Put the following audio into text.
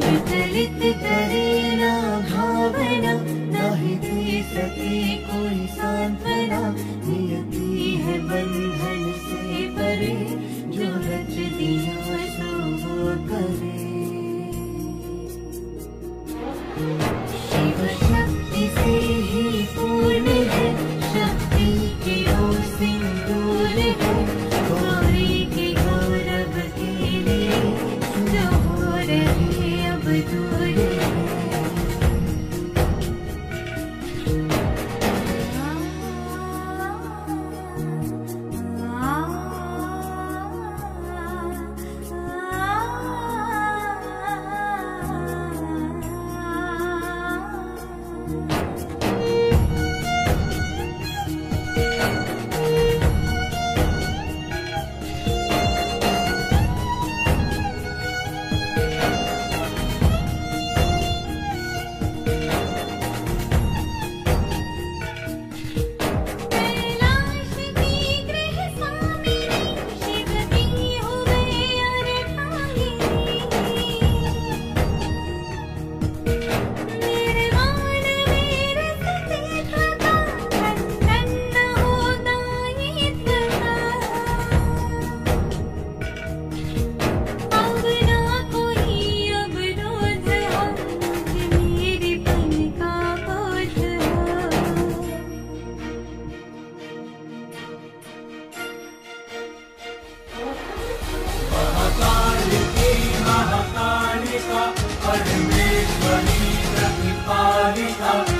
विचलित करे ना भावना, नहीं दे सके कोई सांत्वना। नियति है बंधन से परे, जो रच दिया सो वो करे। शिव शक्ति से ही पूर्ण है, शक्ति के ओर सिंदूर है। I'm